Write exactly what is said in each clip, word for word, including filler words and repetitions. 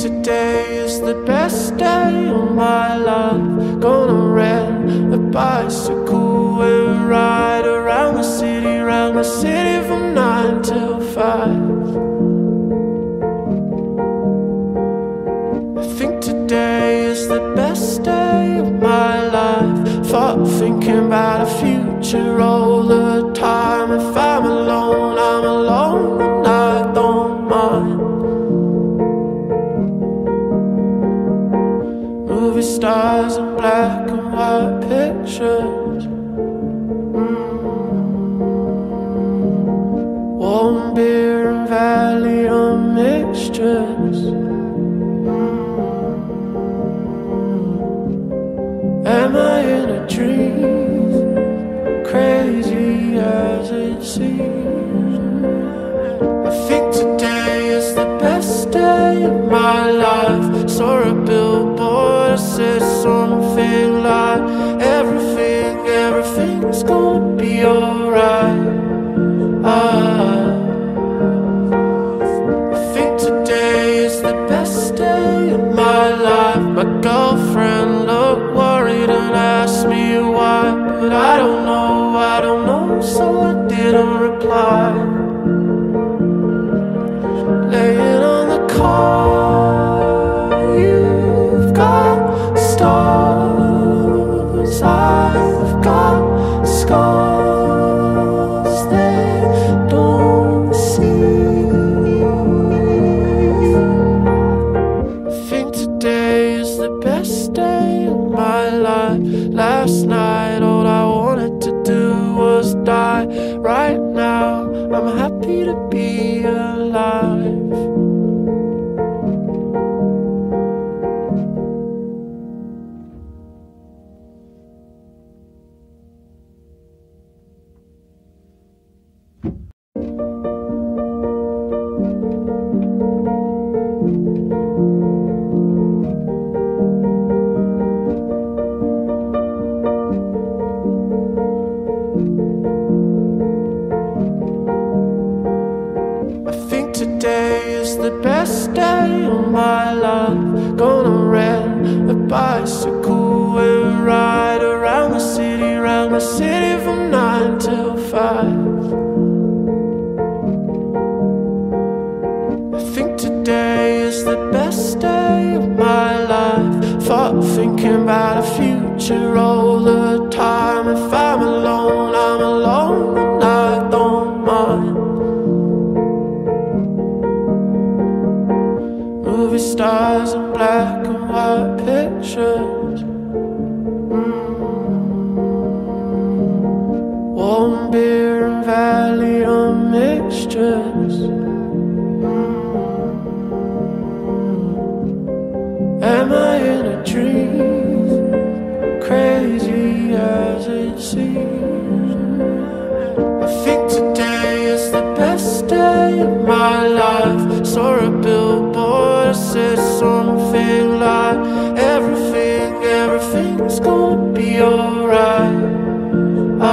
Today is the best day of my life. Gonna rent a bicycle and ride around the city, around the city from nine till five. I think today is the best day of my life. Thought thinking about a future all the time. If I'm alone, I'm alone and I don't mind. Movie stars and black and white pictures. Mm-hmm. Warm beer and valley on mixtures. Mm-hmm. Am I in a dream? Crazy as it seems. I think today is the best day of my life. Saw a billboard. Said something like everything, everything's gonna be alright. I, I think today is the best day of my life. My girlfriend looked worried and asked me why, but I don't know, I don't know, so I didn't reply. Laying on the car, you've got stars, I've got scars they don't see. I think today is the best day of my life. Last night all I wanted to do was die. Right now I'm happy to be alive. Today is the best day of my life. Gonna rent a bicycle and ride around the city, around the city from nine till five. I think today is the best day of my life. Thought thinking about a future all the time. If I'm alone, I'm alone and I don't mind. Movie stars and black and white pictures. Mm-hmm. Warm beer and valley on mixtures. Mm-hmm. Am I in a dream? Crazy as it seems. I think today is the best day of my life. Saw a billboard. Said something like everything, everything's gonna be alright. I,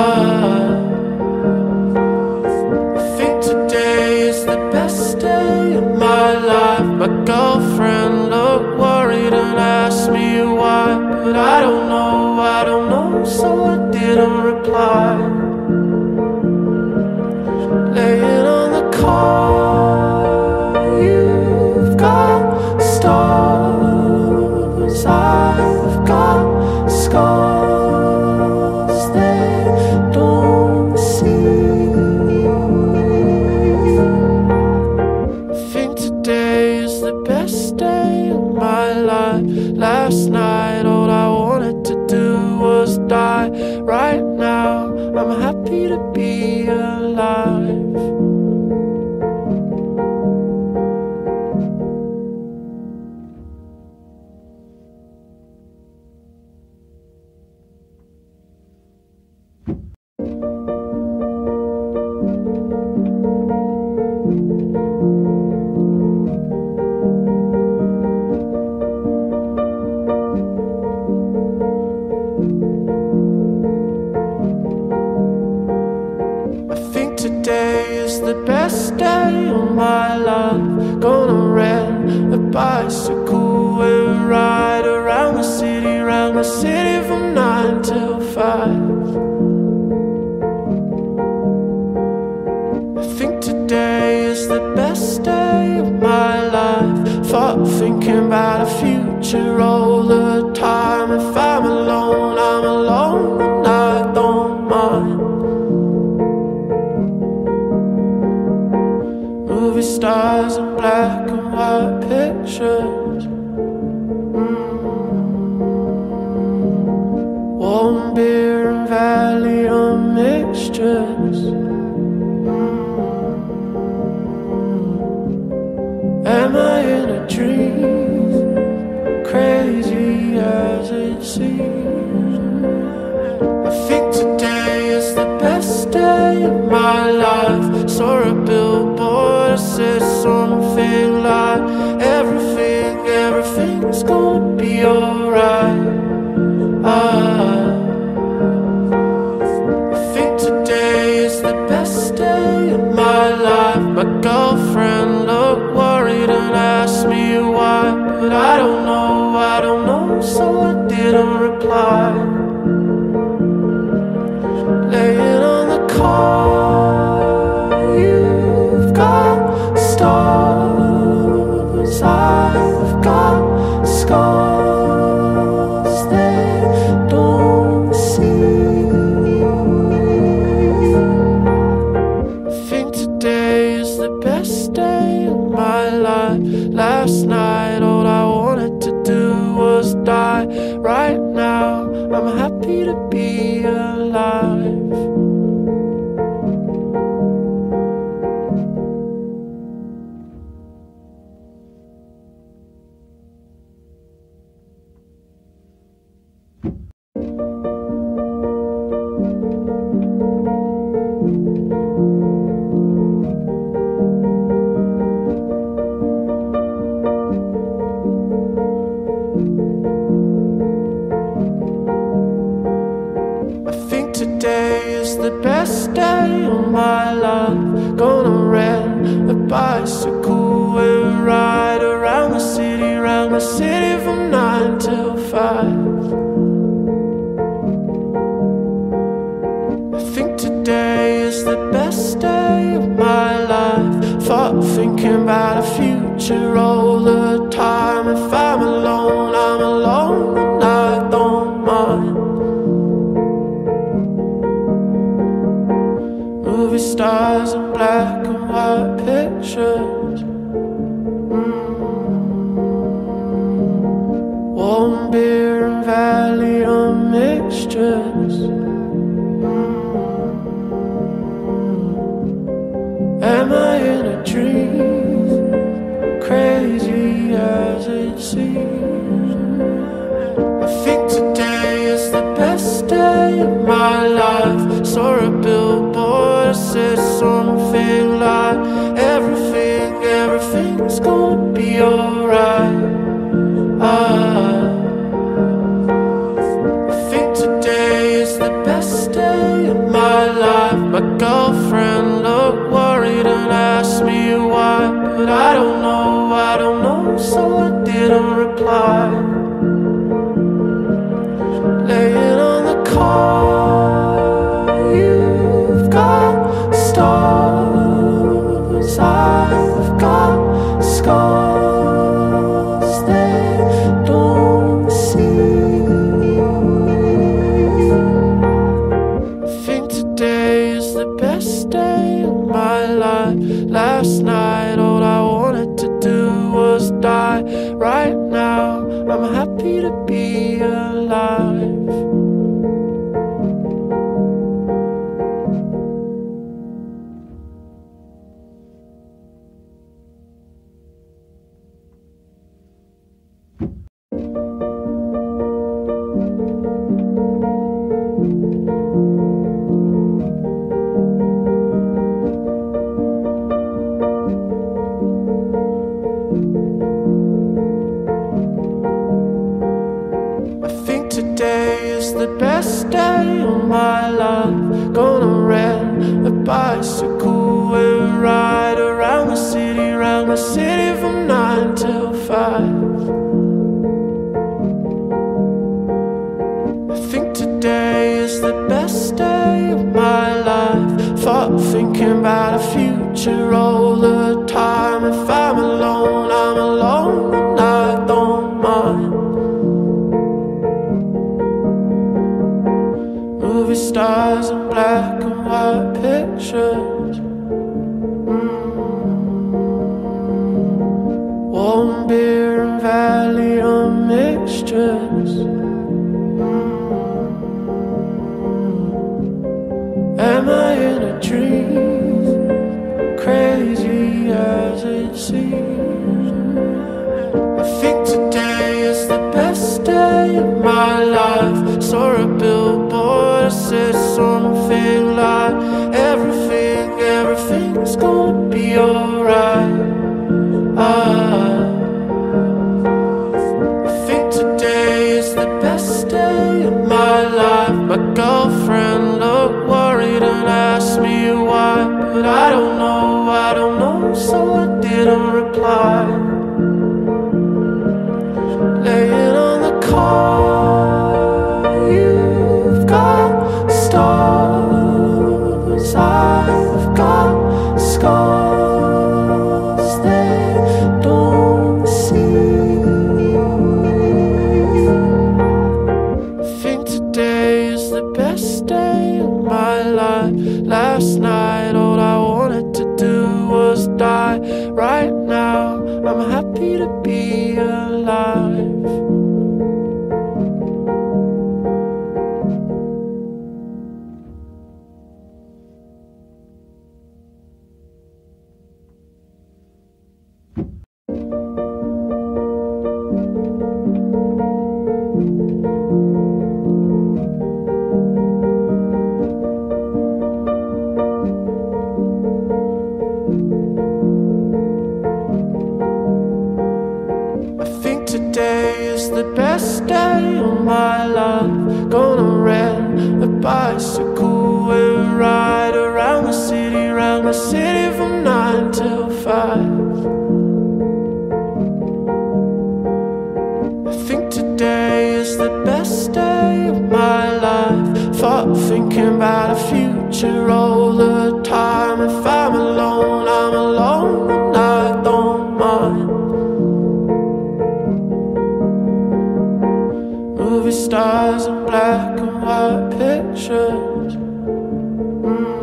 I think today is the best day of my life. My girlfriend looked worried and asked me why, but I don't know, I don't know, so I didn't reply. Laying on the car, you've got stars, I've got scars they don't see. I think today is the best day of my life. Last night all I wanted to do was die. Right now I'm happy to be alive. Thank you. my life. Gonna rent a bicycle and ride around the city, around the city from nine till five. I think today is the best day of my life. Thought thinking about a future all the time. If I'm alone, I'm alone and I don't mind. Stars and black and white pictures. Mm. Warm beer and valley or mixtures. Mm. Am I in a dream? Crazy as it seems. I think today is the best day of my life. Saw a billboard. I said something like, everything, everything's gonna be alright. I, I think today is the best day of my life. My girlfriend looked worried and asked me why, but I don't know, I don't know, so I didn't reply. Laying on the car, you've got stars, I've got scars they don't see. I think today is the best day of my life. Last night all I wanted to do was die. Right now I'm happy to be alive. Today is the best day of my life. Gonna rent a bicycle and ride around the city, around the city from nine till five. I think today is the best day of my life. Thought thinking about a future all the time. If I'm alone, I'm alone and I don't mind. Stars and black and white pictures. Mm. Warm beer and valley or mixtures. Mm. Am I in a dream? Crazy as it seems. I think today is the best day of my life. Saw a billboard. I said something like, everything, everything's gonna be alright. I, I think today is the best day of my life. My girlfriend looked worried and asked me why, but I don't know, I don't know, so I didn't reply. Laying on the car, you've got stars, I've got scars they don't see. I think today is the best day of my life. Last night all I wanted to do was die. Right now I'm happy to be alive. Today is the best day of my life. Gonna rent a bicycle and ride around the city. in my city from nine till five. I think today is the best day of my life. Thought thinking about a future all the time. If I'm alone, I'm alone and I don't mind. Movie stars and black and white pictures. Warm beer and valley on mixtures. Mm. Am I in a dream? Crazy as it seems. I think today is the best day of my life. Saw a billboard that said something like, everything, everything's gonna be alright. I girlfriend looked worried and asked me why, but I don't know, I don't know, so I didn't reply. Laying on the car, you've got stars, I've got scars, they don't see. I think today best day of my life. Last night all I wanted to do was die. Right now I'm happy to be alive. Today is the best day of my life. Gonna rent a bicycle and ride around the city, around the city from nine till five. I think today is the best day of my life. Thought thinking about a future all the time. If I'm alone, I'm alone and I don't mind. Stars and black and white pictures. Mm.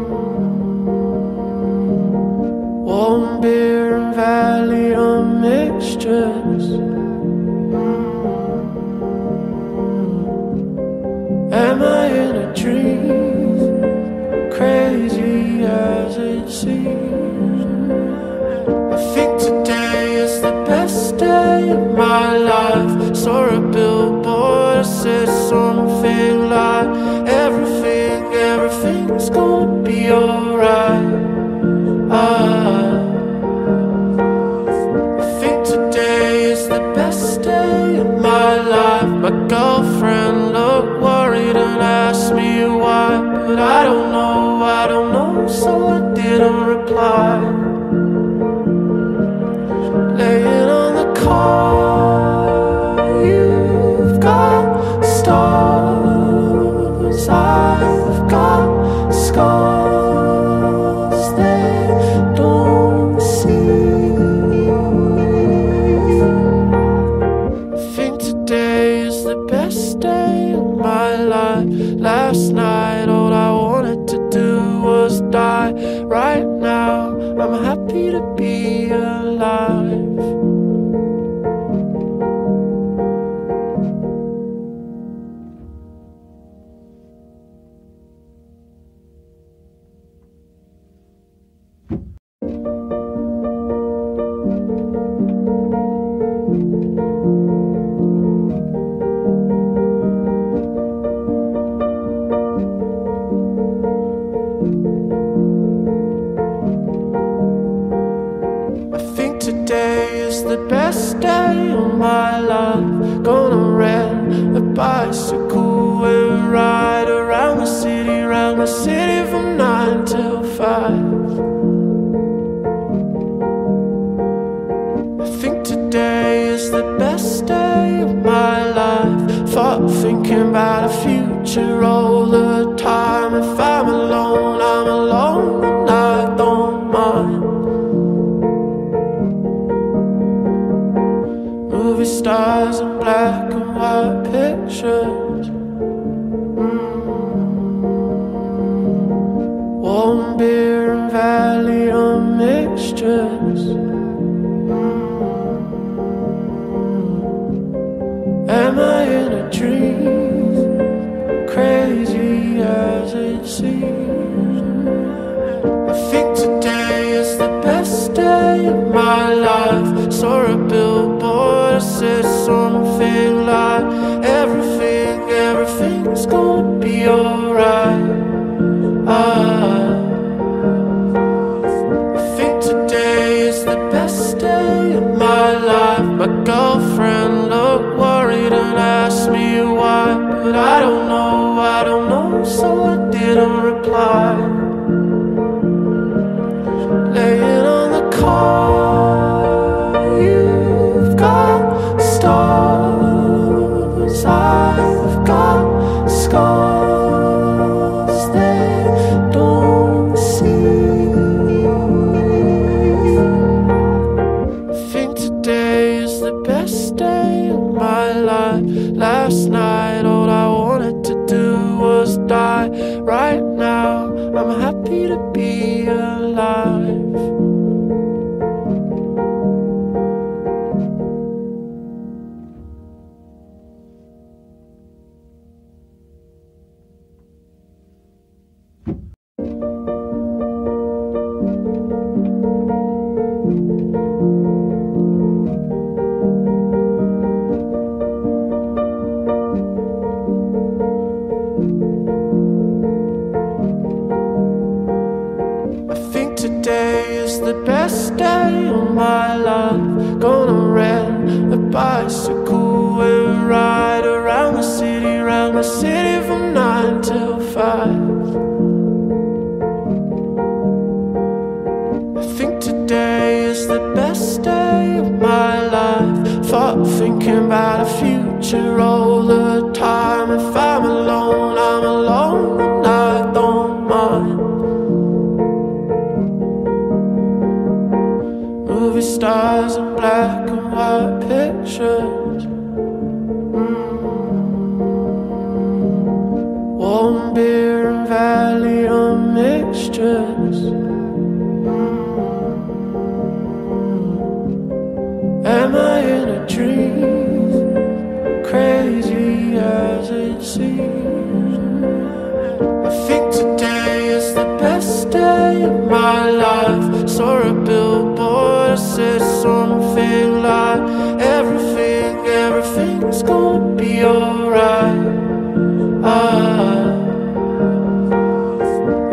Warm beer and valley on mixtures. Mm. Am I in a dream? Crazy as it seems. I think today is the best day of my life. Saw a billboard said something like, everything, everything's gonna be alright. I, I think today is the best day of my life. My girlfriend looked worried and asked me why, but I don't know, I don't know, so I didn't reply. Laying on the car, you've got stars, I've got scars, they don't see. I think today is the best day of my life. Last night all I wanted to do was die. Right now I'm happy to be alive. Bicycle and ride around the city, around the city from nine till five. I think today is the best day of my life. Thought thinking about the future all the time. If I'm alone, I'm alone and I don't mind. Movie stars and black and white pictures. mm. Warm beer and valley on mixtures. Am I in a dream? Crazy as it seems. I think today is the best day of my life. Saw a billboard that said something like, everything, everything's gonna be alright. ah. I think today is the best day of my life. My girlfriend looked worried and asked me why, but I don't know, I don't know, so I didn't reply. Laying on the car, you've got stars, I've got scars they don't see. I think today is the best day of my life. Last night all I wanted to do was die. Right now I'm happy to be alive. Today is the best day of my life. Gonna rent a bicycle and ride around the city, around the city from nine till five. I think today is the best day of my life. Thought thinking about the future all the time. If I'm alone, I'm alone and I don't mind. Movie stars and black and white pictures. mm. Warm beer and valley on mixtures. mm. Am I in a dream? Crazy as it seems. I think today is the best day of my life. Saw a billboard I said something like, everything, everything's gonna be alright. ah.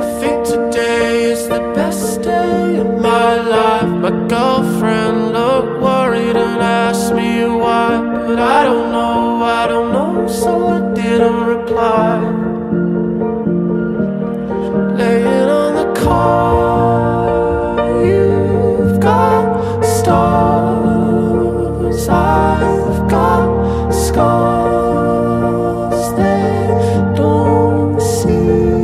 I think today is the best day of my life. My girlfriend looked worried and asked me why, but I don't know, I don't know, so I didn't reply. Laying on the car, you've got stars, I've got scars they don't see.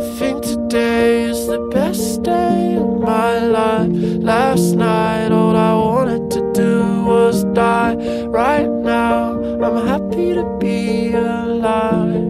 I think today is the best day of my life. Last night all I wanted to do was die. Right now I'm happy to be alive.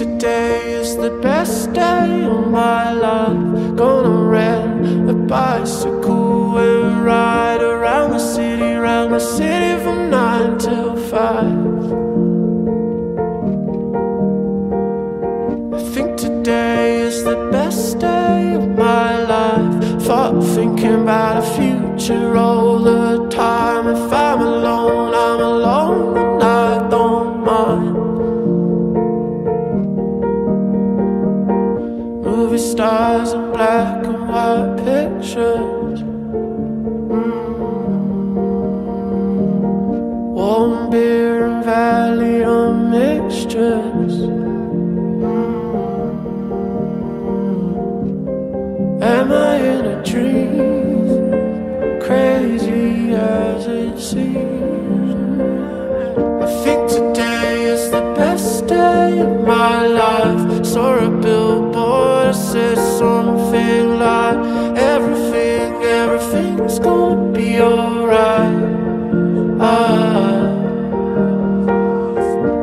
Today is the best day of my life. Gonna rent a bicycle and ride around the city, around the city from nine till five. I think today is the best day of my life. Thought thinking about about a future all the time. If I'm alone, I'm alone and I don't mind. Movie stars and black and white pictures. mm. Warm beer and valley or mixtures. Am I in a dream? Crazy as it seems. I think today is the best day of my life. Saw a billboard that said something like, everything, everything's gonna be alright. I,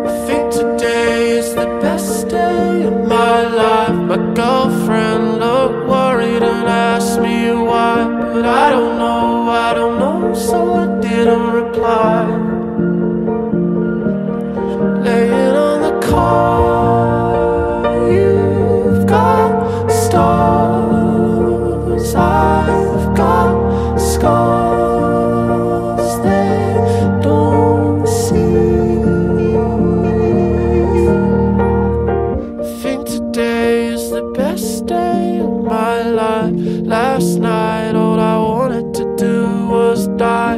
I think today is the best day of my life. My girlfriend looked worried and asked me why, but I don't know, I don't know, so I didn't reply. Laying on the car, you've got stars, I've got scars, they don't see. I think today best day of my life. Last night all I wanted to do was die.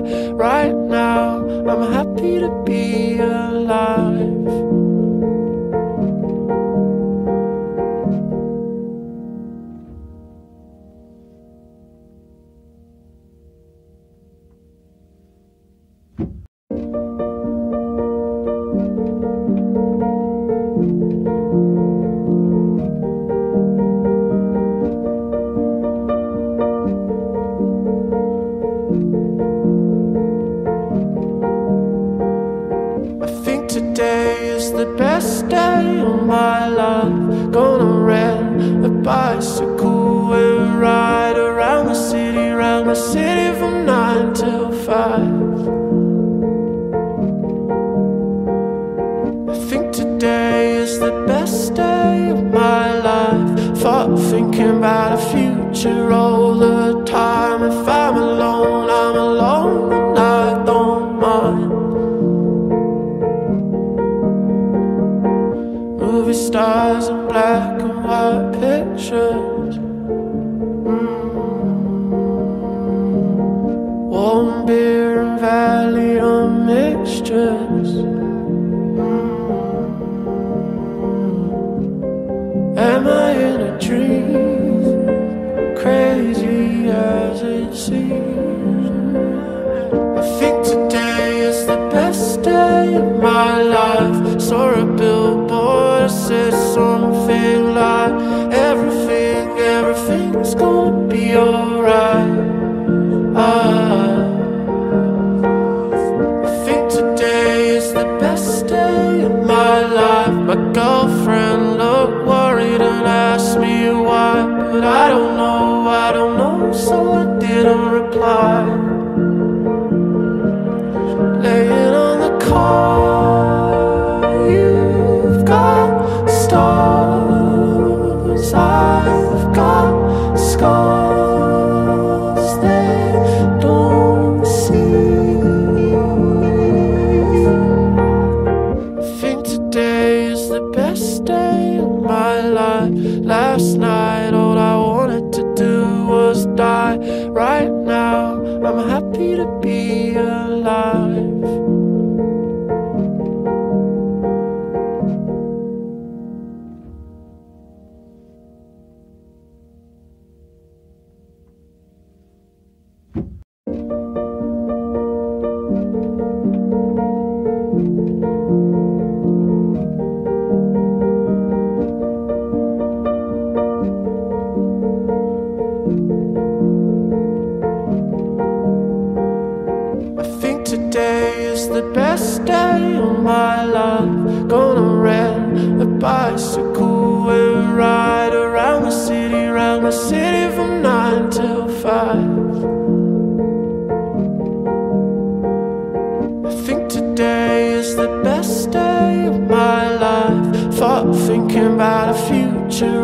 Right now I'm happy to be alive.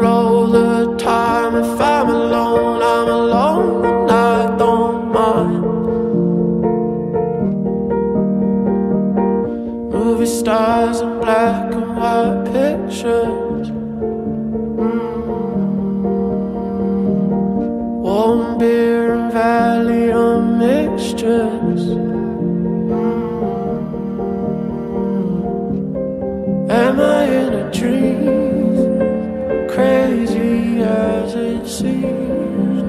All the time, if I'm alone, I'm alone and I don't stars and black and white pictures. Mm. Warm beer and valley on mixtures. Mm. Am I in a dream? Crazy as it seems.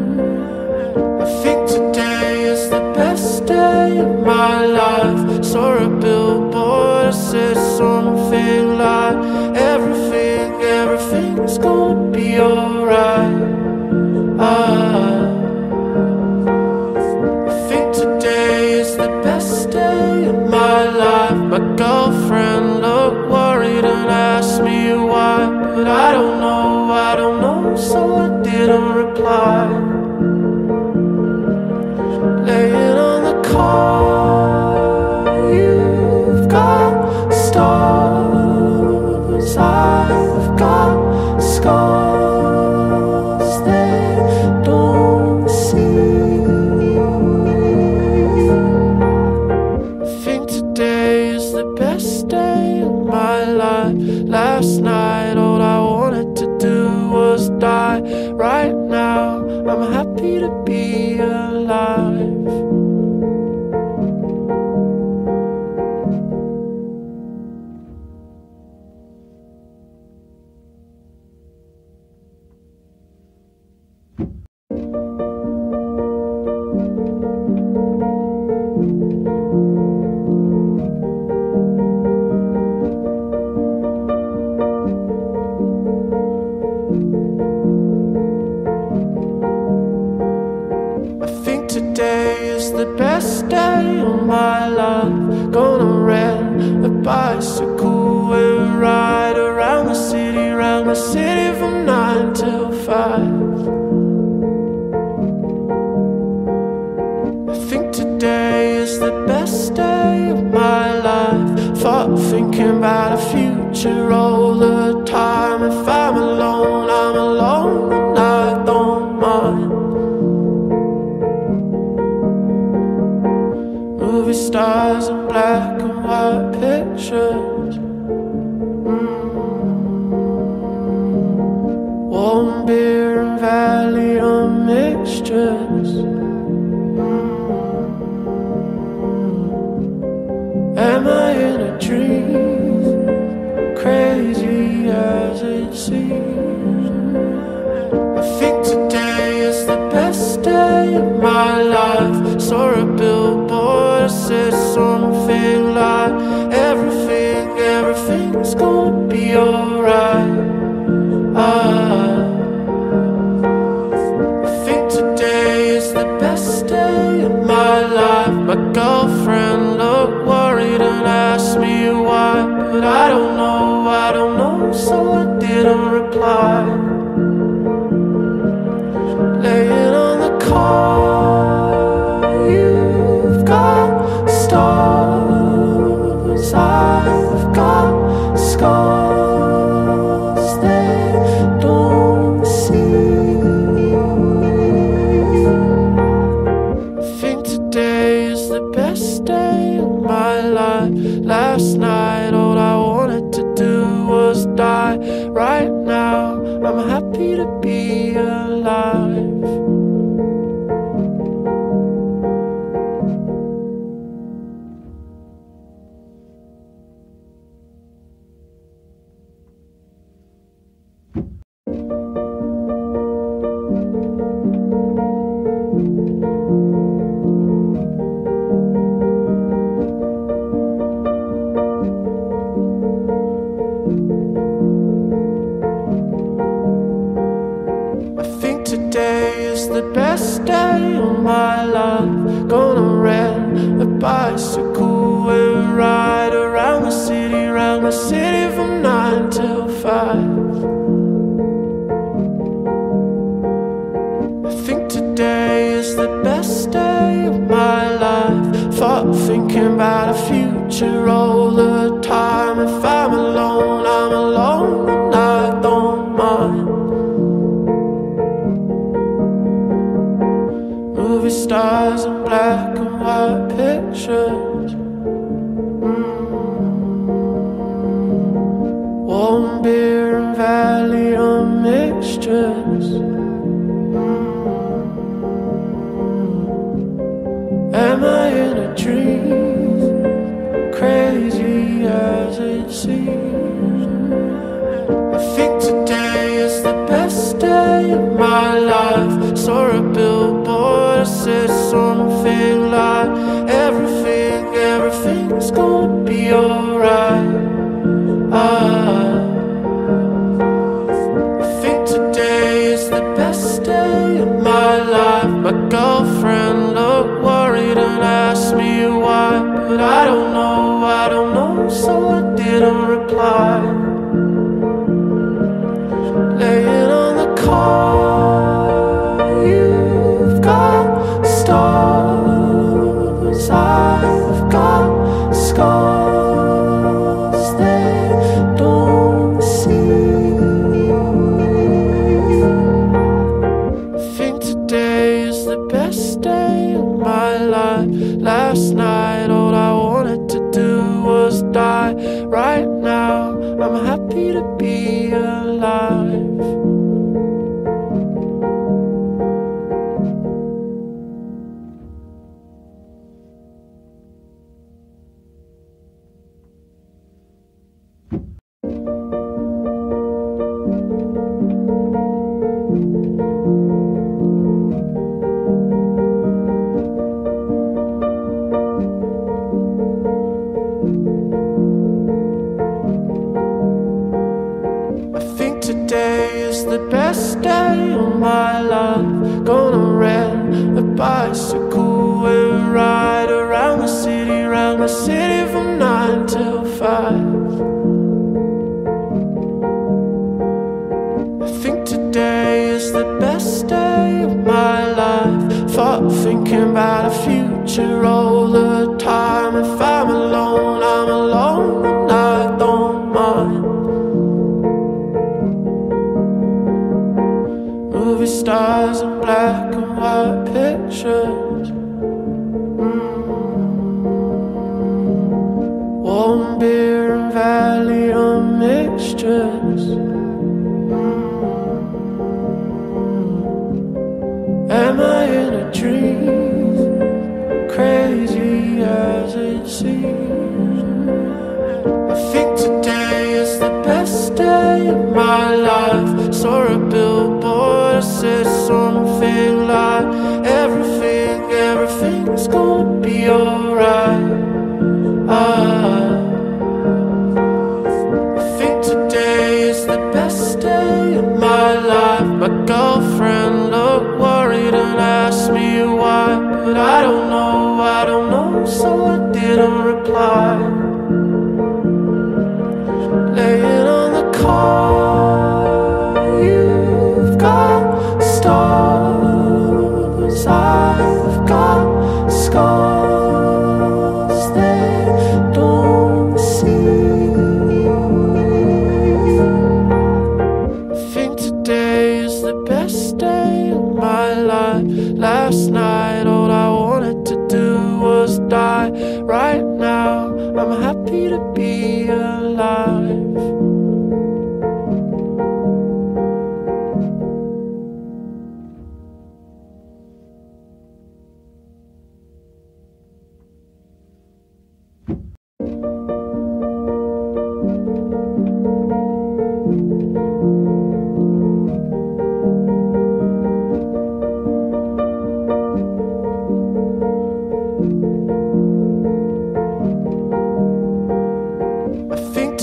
I think today is the best day of my life. Saw a billboard that said something like, everything, everything's gonna be alright. I, I think today is the best day of my life. My girlfriend looked worried and asked me why, but I don't know, I don't know, so I didn't reply. Laying on the car, you've got stars, I've got scars they don't see. I think today is the best day of my life. Last night all I wanted to do was die. Right now I'm happy to be alive. Today is the best day of my life. Gonna rent a bicycle and ride around the city, around the city from nine till five. I think today is the best day of my life. Thought thinking about the future all the time. If I'm alone, I'm alone and I don't mind. Stars and black and white pictures. Mm. Warm beer and valley on mixtures. Mm. Am I in a dream? Crazy as it seems. I think today is the best day of my life. Saw a billboard said something like, everything, everything's gonna be alright. I, I think today is the best day of my life. My girlfriend looked worried and asked me why, but I don't know, I don't know, so I didn't reply. Laying on the car, you've got stars, I've got scars they don't see. I think today is the best day of my life. Last night all I wanted to do was die. Right now I'm happy to be alive. Bicycle and ride around the city, around the city from nine till five. I think today is the best day of my life. Thought thinking about the future all the time. If I'm alone, I'm alone and I don't mind. Movie stars and black and white pictures. Mm. Am I in a dream? Crazy as it seems. I think today is the best day of my life. Saw a billboard that said something like, everything, everything's gonna be alright. I, I think today is the best day of my life. My girlfriend looked worried and asked me why, but I don't know, I don't know, so I didn't reply. Laying on the car, you've got stars, I've got scars they don't see. I think today is the best day of my life. Last night all I wanted to do was die. Right now I'm happy to be alive. Today is the best day of my life. Gonna rent a bicycle and ride around the city, around the city from nine till five. I think today is the best day of my life. Thought thinking about a future all the time. If I'm alone, I'm alone and I don't mind. Stars and black and white pictures. mm. Warm beer and valley are mixtures. mm. Am I in a dream? Crazy as it seems. I think today is the best day of my life. Saw a billboard I said something like, everything, everything's gonna be alright. I, I think today is the best day of my life. My girlfriend looked worried and asked me why, but I don't know, I don't know, so I didn't reply. Laying on the car, you've got stars, I've got scars they don't see. I think today is the best day of my life. Last night all I wanted to do was die. Right now I'm happy to be alive.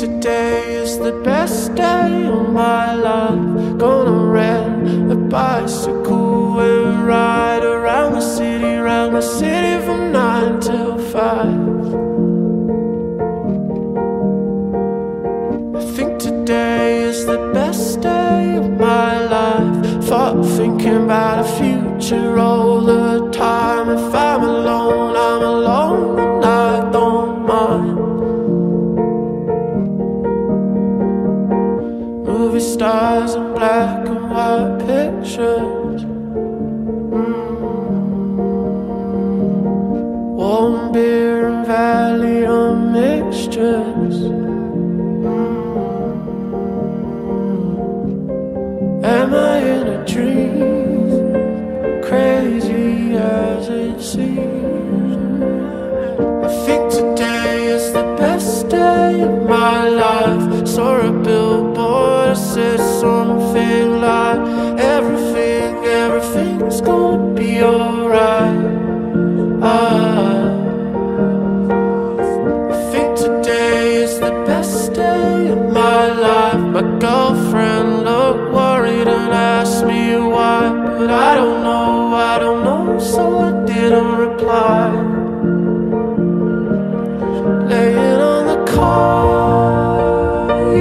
Today is the best day of my life. Gonna rent a bicycle and ride around the city, around the city from nine till five. I think today is the best day of my life. Thought thinking about a future all the time. If I'm alone, I'm alone and I don't mind. Stars and black and white pictures. mm. Warm beer and valley are mixtures. mm. Am I in a dream? Crazy as it seems. girlfriend looked worried and asked me why, but I don't know, I don't know, so I didn't reply. Laying on the car,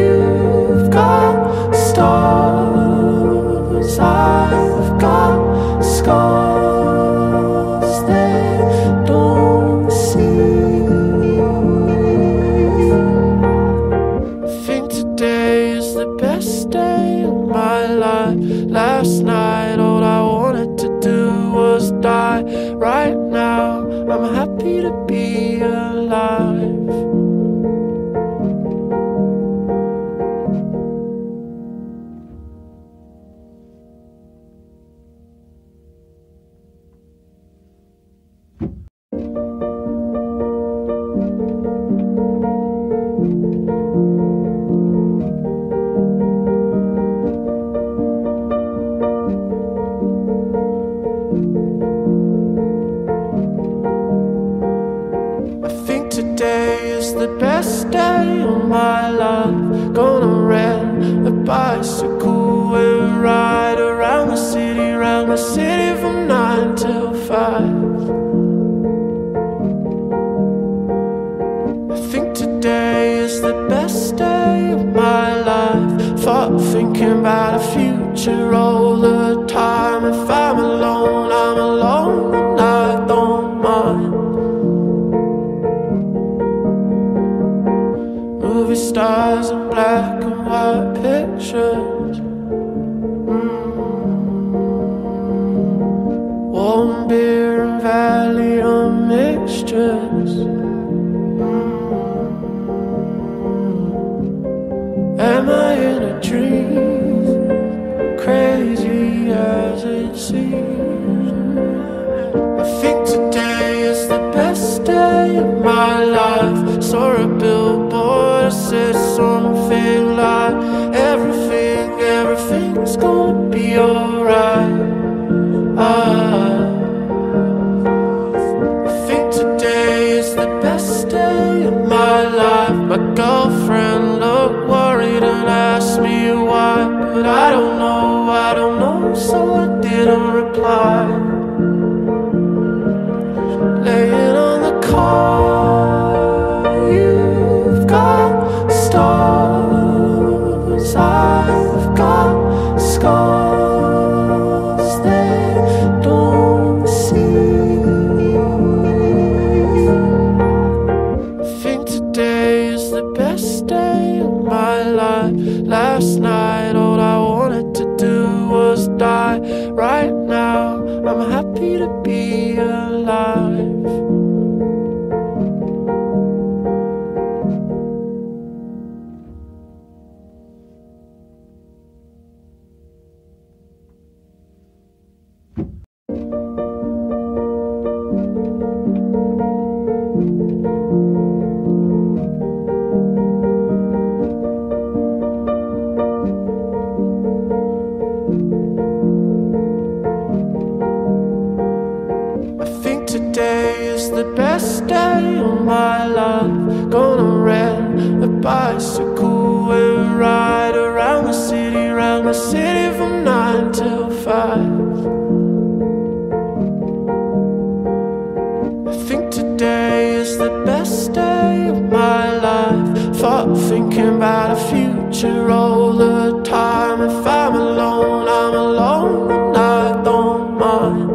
you've got stars, I've got scars, they don't see. I think today is the best day of my life. Last night all I wanted to do was die. Right now I'm happy to be alive. Today is the best day of my life. Gonna rent a bicycle and ride around the city, around the city from nine till five. I think today is the best day of my life. Thought of thinking about a future all the time. If I'm alone, I'm alone and I don't mind. Movie stars and black and white pictures. Mm. Warm beer and Valium mixtures. Mm. Am I in a dream? Crazy as it seems. I think today is the best day of my life. Saw a billboard, said something like everything, everything's gonna be alright. I, I think today is the best day of my life. My girlfriend looked worried and asked me why, but I don't know, I don't know, so I didn't reply. Laying on the car, you've got stars, I've got scars, they don't see. I think today is the best day of my life. Last night all I wanted to do was die. Right now I'm happy to be alive. Today is the best day of my life. Gonna rent a bicycle and ride around the city, around the city from nine till five. I think today is the best day of my life. Thought of thinking about a future all the time. If I'm alone, I'm alone and I don't mind.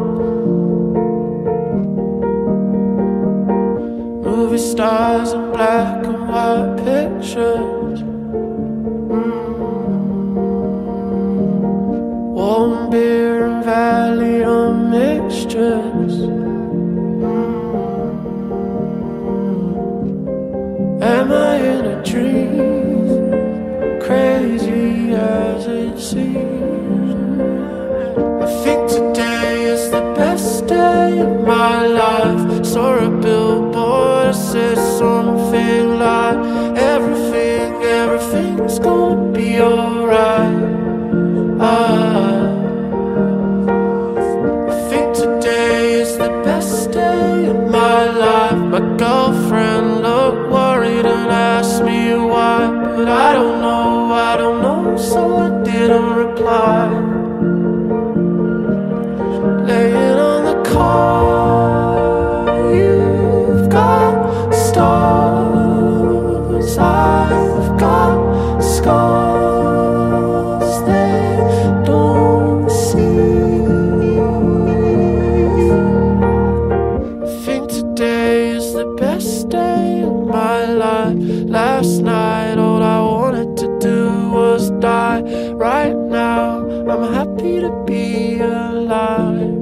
Movie stars and black and white pictures. Mm. Warm beer and Valium mixtures. Mm. Am I in a dream? Crazy as it seems. I think today is the best day of my life. Saw a billboard, said something like everything, everything's gonna be alright. I, I think today is the best day of my life. My girlfriend looked worried and asked me why, but I don't know, I don't know, last night. All I wanted to do was die. Right now, I'm happy to be alive.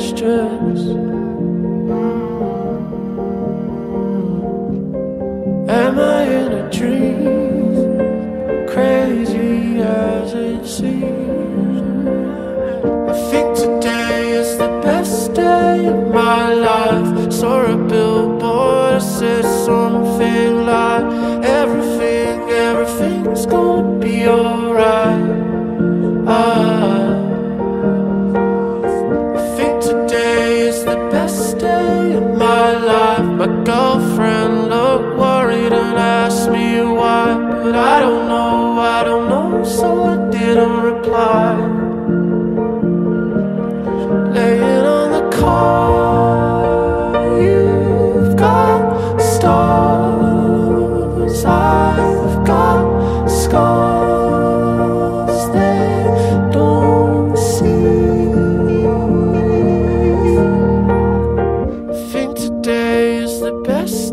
Best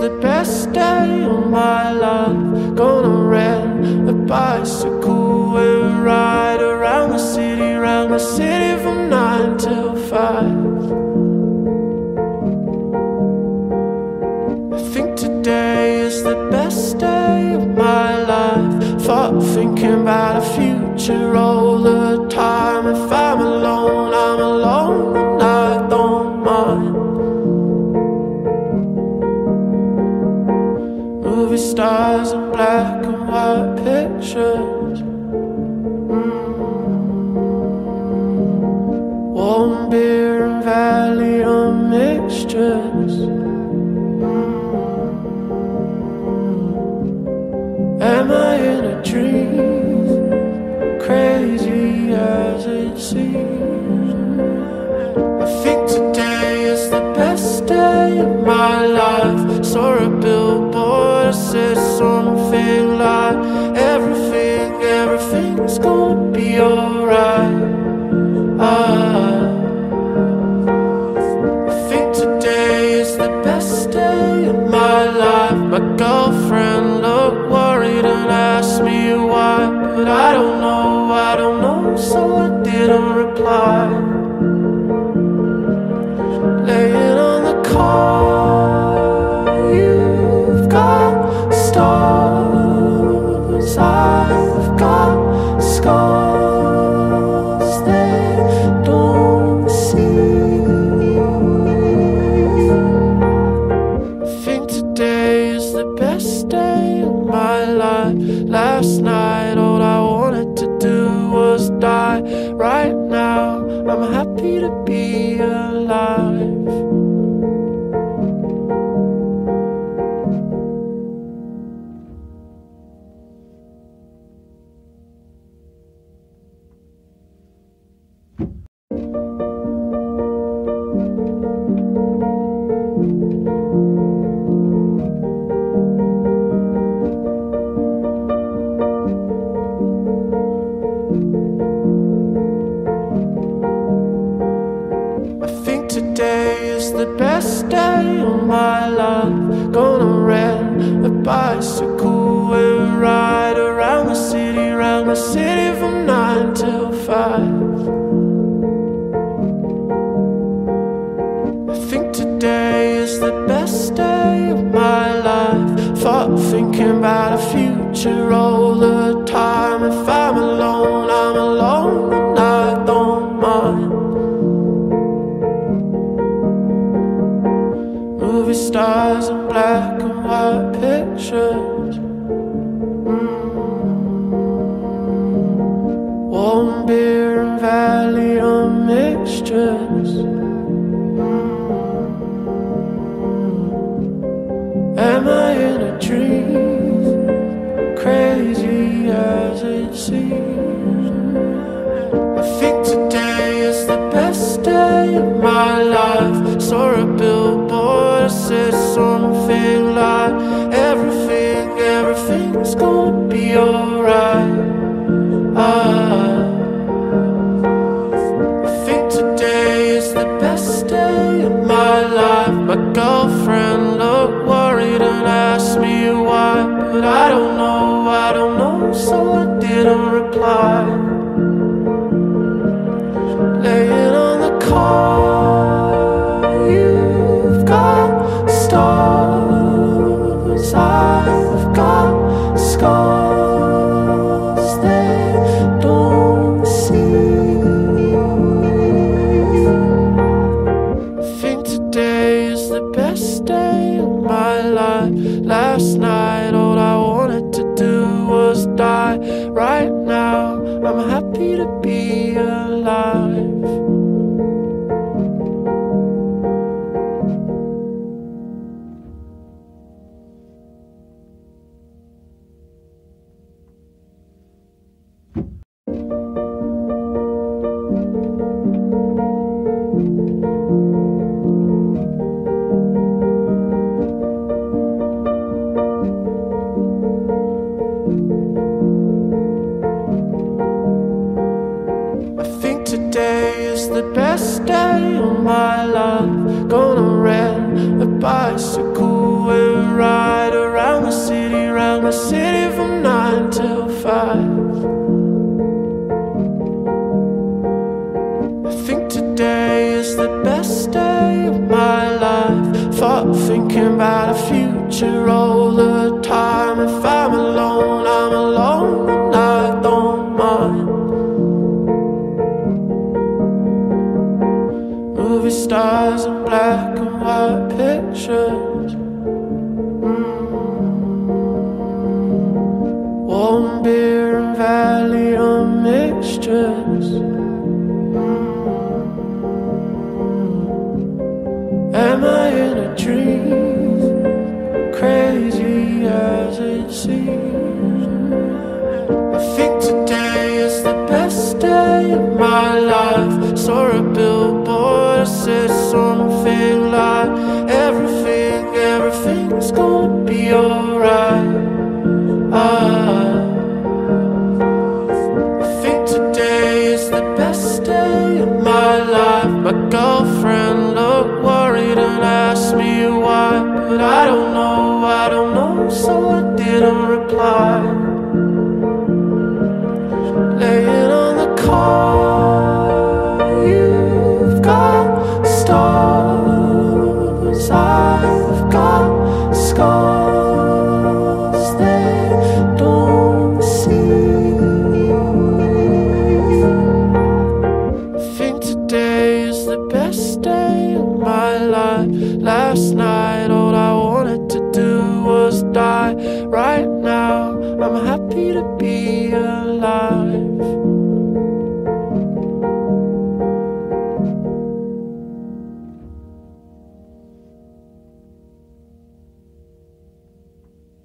the best day of my life. Gonna rent a bicycle and ride around the city, around the city from nine till five. I think today is the best day of my life. Thought thinking about a future all the time. If I'm alone, I'm alone and I don't mind. Movie stars and black and white pictures. Mm. Warm beer and valley are mixtures. Mm. Am I in a dream? Crazy as it seems. I think today is the best day of my life. Saw a billboard. I said something like, everything, everything's gonna be alright. ah, I think today is the best day of my life. My girlfriend looked worried and asked me why, but I don't know, I don't know, so I didn't reply. Laying on the car, you've got stars, I've got scars they don't see. I think today is the best day of my life. Last night all I wanted to do was die. Right now I'm happy to be alive. Today is the best day of my life. Gonna rent a bicycle and ride around the city, around the city from nine till five. I think today is the best day of my life. Thought thinking about a future all the time. If I'm alone, I'm alone and I don't mind. Movie stars and black and white pictures. Mm. Warm beer and valley are mixtures. Mm. Am I in a dream? Crazy as it seems. I think today is the best day of my life. Saw a billboard. I said something like, everything, everything's gonna be alright. ah, I think today is the best day of my life. My girlfriend looked worried and asked me why, but I don't know, I don't know, so I didn't reply. Laying on the car, you've got stars, I've got scars they don't see. I think today is the best day of my life. Last night all I wanted to do was die. Right now I'm happy to be alive. Today is the best day of my life. Gonna rent a bicycle and thinking about a future all the time. If I'm alone, I'm alone and I don't mind. Movie stars and black and white pictures. mm. Warm beer and valley on mixtures. Am I in a dream? Crazy as it seems, I think today is the best day of my life. Saw a billboard that said something like, everything, everything's gonna be alright. I, I think today is the best day of my life. My girlfriend looked worried and asked me why, but I don't know, I don't know, so I didn't reply. Laying on the car, you've got stars, I've got scars they don't see. I think today is the best day of my life. Last night all I wanted to do was die. Right now I'm happy to be alive. Today is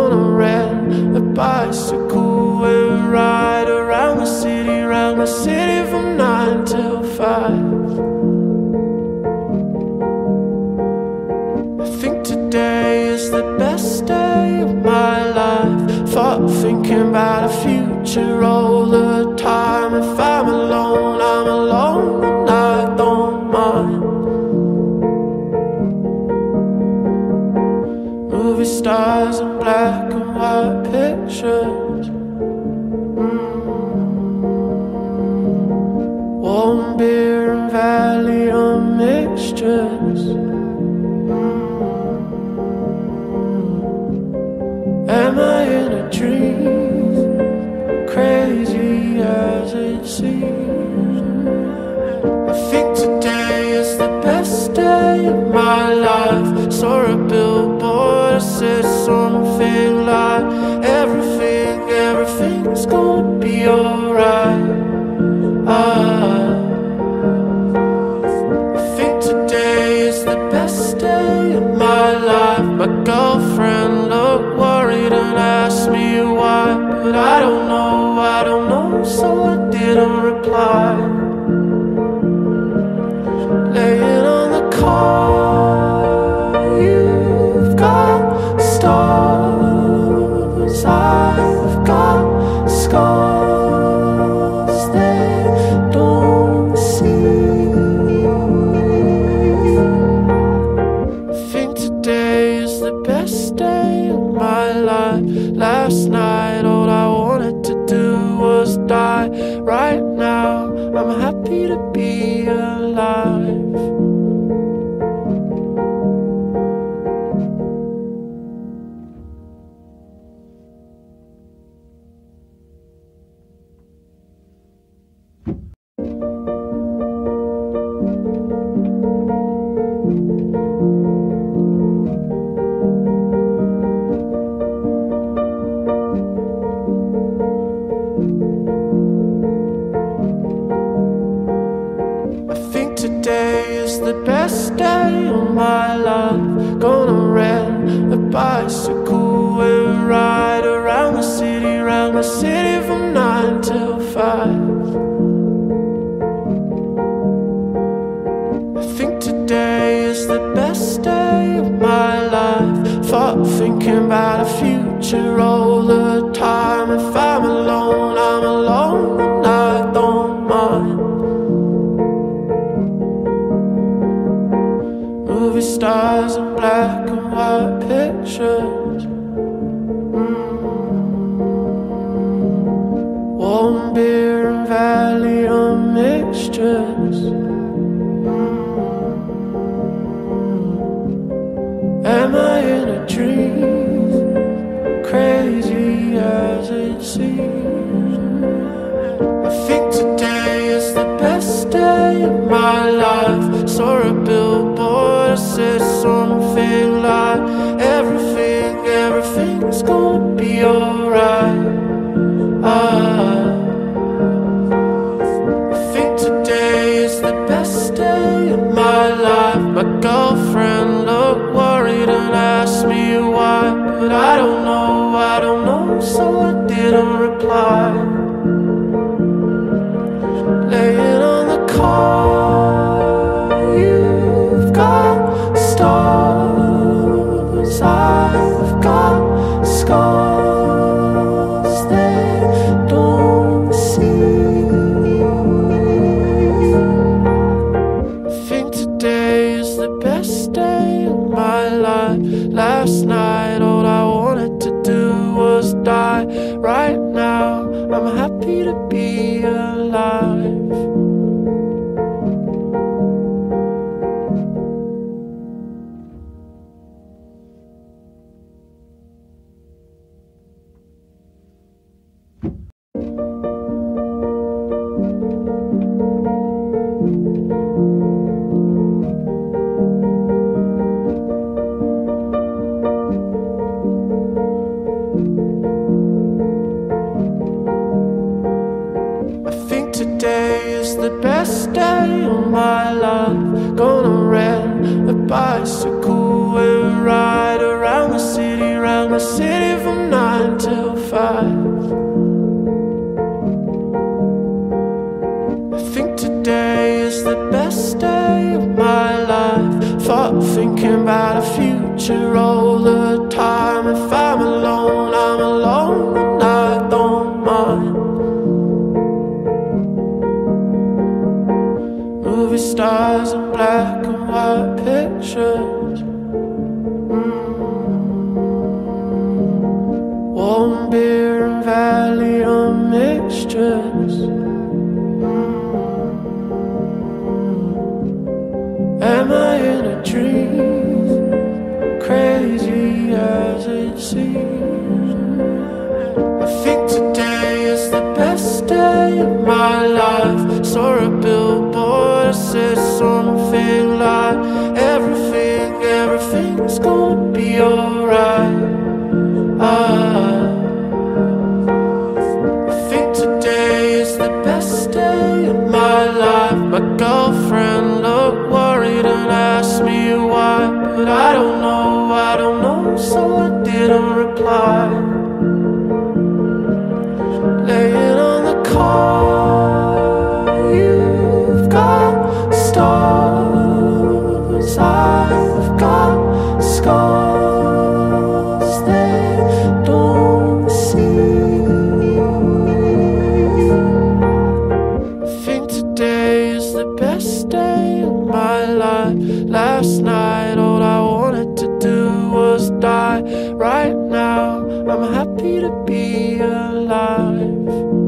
the best day of my life. Gonna rent a bicycle and ride around the city, around the city from nine till five. I think today is the best day of my life. Thought thinking about a future all the time. If I'm alone, I'm alone and I don't mind. Stars and black and white pictures. mm. Warm beer and valley on mixtures. mm. Am I in a dream? Crazy as it seems, I think today is the best day of my life. Saw a billboard I said something like, everything, everything's gonna be alright. I, I think today is the best day of my life. My girlfriend looked worried and asked me why, but I don't know, I don't know, so I didn't reply. Laying on the car, you've got stars, I've got scars they don't see. I think today is the best day of my life. Last night all I wanted to do was die. Right now I'm happy to be alive. Today is the best day of my life. Gonna rent a bicycle and ride around the city, around the city from nine till five. I think today is the best day of my life. Thought thinking about a future all the time. If I'm alone, I'm alone and I extras. Am I in a dream? Crazy as it seems. I think today is the best day of my life. Saw a billboard that said something like, everything, everything's gonna be alright. I think today is the best day of my life. My girlfriend looked worried and asked me why, but I don't know, I don't know, so I didn't reply. Laying on the car, you've got stars, I've got scars. Last night all I wanted to do was die. Right now I'm happy to be alive. Bicycle and ride around the city, around the city from nine till five. I think today is the best day of my life. Thought thinking about a future all the time. If I'm alone, I'm alone and I don't mind. Movie stars in black and white pictures. Mm-hmm. Warm beer and valley are mixtures. Mm-hmm. Am I in a dream? Crazy as it seems. I think today is the best day of my life. Saw a billboard that said something like, everything's gonna be alright. I, I think today is the best day of my life. My girlfriend looked worried and asked me why, but I don't know, I don't know, so I didn't reply. Laying on the car, you've got stars, I've got scars they don't see. I think today is the best day of my life. Last night all I wanted to do was die. Right now I'm happy to be alive.